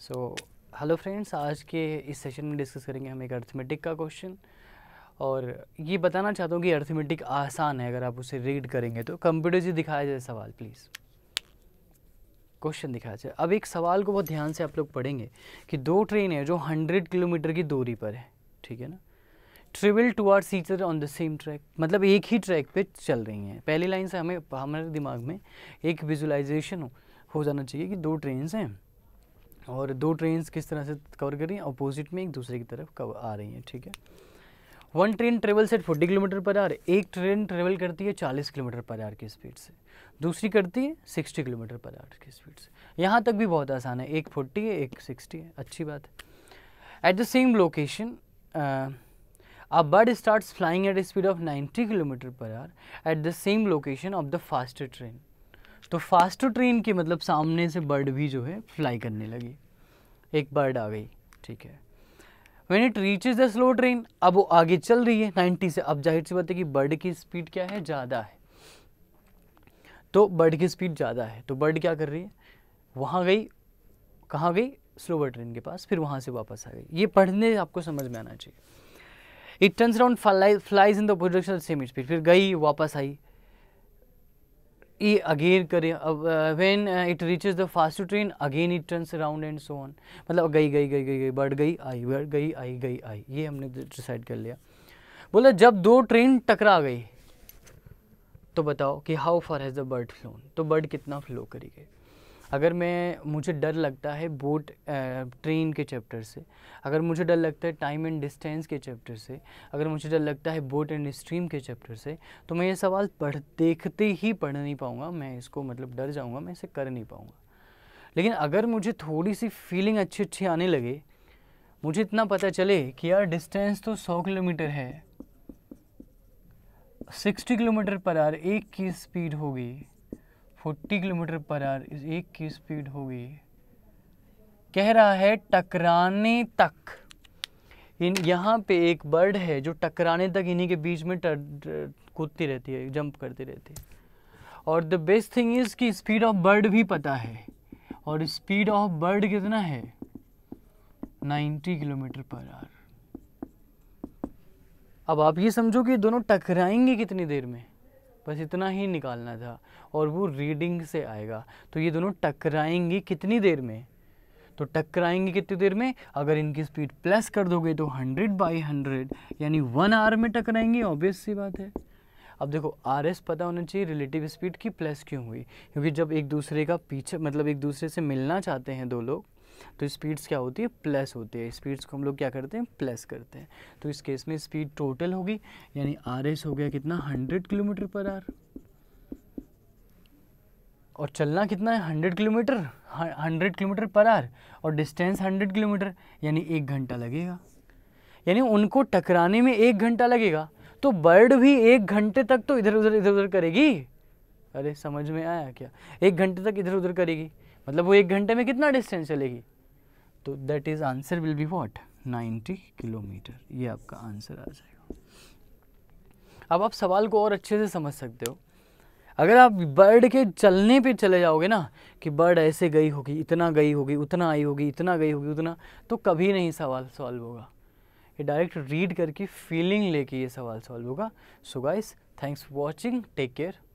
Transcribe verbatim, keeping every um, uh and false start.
So hello friends, आज के इस सेशन में डिस्कस करेंगे हम एक अरिथमेटिक का क्वेश्चन। और ये बताना चाहता हूँ कि अरिथमेटिक आसान है अगर आप उसे रीड करेंगे तो। कंप्यूटर जी दिखाया जाए सवाल प्लीज़, क्वेश्चन दिखाया जाए। अब एक सवाल को बहुत ध्यान से आप लोग पढ़ेंगे कि दो ट्रेन है जो हंड्रेड किलोमीटर की दूरी पर है, ठीक है ना, travel towards each other on the same track, मतलब एक ही ट्रैक पे चल रही हैं। पहली लाइन से हमें हमारे दिमाग में एक विजुलाइजेशन हो, हो जाना चाहिए कि दो ट्रेन्स हैं और दो ट्रेन्स किस तरह से कवर कर रही हैं, अपोजिट में एक दूसरे की तरफ आ रही हैं, ठीक है। One train travels at forty kilometer per hour, एक ट्रेन ट्रेवल करती है चालीस किलोमीटर पर आवर की स्पीड से, दूसरी करती है सिक्सटी किलोमीटर पर आवर की स्पीड से। यहाँ तक भी बहुत आसान है, एक फोर्टी है एक सिक्सटी है, अच्छी बात है। At the same location a bird starts flying at speed of ninety kilometer per hour at the same location of the faster train. तो फास्टर ट्रेन के मतलब सामने से बर्ड भी जो है फ्लाई करने लगी, एक बर्ड आ गई, ठीक है। When it reaches the slow train, अब वो आगे चल रही है नाइन्टी से, अब जाहिर सी बात है कि बर्ड की स्पीड क्या है, ज़्यादा है, तो बर्ड की स्पीड ज़्यादा है, तो बर्ड क्या कर रही है, वहाँ गई, कहाँ गई, स्लोवर ट्रेन के पास, फिर वहाँ से वापस आ गई। ये पढ़ने आपको समझ में आना चाहिए। It turns around flies in the production same speed, फिर गई वापस आई, ये अगेन करे। अब when it reaches the faster train again it turns around and so on, मतलब गई गई गई गई गई बढ़ गई आई बढ़ गई आई गई आई, ये हमने डिसाइड कर लिया। बोला जब दो ट्रेन टकरा गई तो बताओ कि how far has the bird flown, तो बर्ड कितना फ्लो करी गई। अगर मैं मुझे डर लगता है बोट ट्रेन के चैप्टर से, अगर मुझे डर लगता है टाइम एंड डिस्टेंस के चैप्टर से, अगर मुझे डर लगता है बोट एंड स्ट्रीम के चैप्टर से, तो मैं ये सवाल पढ़ देखते ही पढ़ नहीं पाऊँगा, मैं इसको मतलब डर जाऊँगा, मैं इसे कर नहीं पाऊँगा। लेकिन अगर मुझे थोड़ी सी फीलिंग अच्छी अच्छी आने लगे, मुझे इतना पता चले कि यार डिस्टेंस तो सौ किलोमीटर है, सिक्सटी किलोमीटर पर आवर एक की स्पीड होगी, फोर्टी किलोमीटर पर आवर एक की स्पीड होगी, कह रहा है टकराने तक, इन यहाँ पे एक बर्ड है जो टकराने तक इन्हीं के बीच में कूदती रहती है, जंप करती रहती है। और द बेस्ट थिंग इज़ कि स्पीड ऑफ बर्ड भी पता है, और स्पीड ऑफ बर्ड कितना है, नाइन्टी किलोमीटर पर आवर। अब आप ये समझो कि दोनों टकराएंगे कितनी देर में, बस इतना ही निकालना था, और वो रीडिंग से आएगा। तो ये दोनों टकराएंगी कितनी देर में, तो टकराएंगी कितनी देर में, अगर इनकी स्पीड प्लस कर दोगे तो हंड्रेड बाई हंड्रेड यानी वन आवर में टकराएंगी, ऑब्वियस सी बात है। अब देखो आर एस पता होना चाहिए रिलेटिव स्पीड की, प्लस क्यों हुई, क्योंकि जब एक दूसरे का पीछे मतलब एक दूसरे से मिलना चाहते हैं दो लोग तो स्पीड्स क्या होती है, प्लस होती है, स्पीड्स को हम लोग क्या करते हैं, प्लस करते हैं। तो इस केस में स्पीड टोटल होगी यानी आर एस हो गया कितना, हंड्रेड किलोमीटर पर आवर, और चलना कितना है hundred kilometer, hundred kilometer per hour, और डिस्टेंस हंड्रेड किलोमीटर यानी एक घंटा लगेगा, यानी उनको टकराने में एक घंटा लगेगा। तो बर्ड भी एक घंटे तक तो इधर उधर इधर उधर करेगी, अरे समझ में आया क्या, एक घंटे तक इधर उधर करेगी, मतलब वो एक घंटे में कितना डिस्टेंस चलेगी, तो that is answer will be what, ninety kilometer, ये आपका आंसर आ जाएगा। अब आप सवाल को और अच्छे से समझ सकते हो। अगर आप बर्ड के चलने पे चले जाओगे ना कि बर्ड ऐसे गई होगी, इतना गई होगी, उतना आई होगी, इतना गई होगी, उतना, तो कभी नहीं सवाल सॉल्व होगा। ये डायरेक्ट रीड करके फीलिंग लेके ये सवाल सॉल्व होगा। So guys, thanks for watching, take care.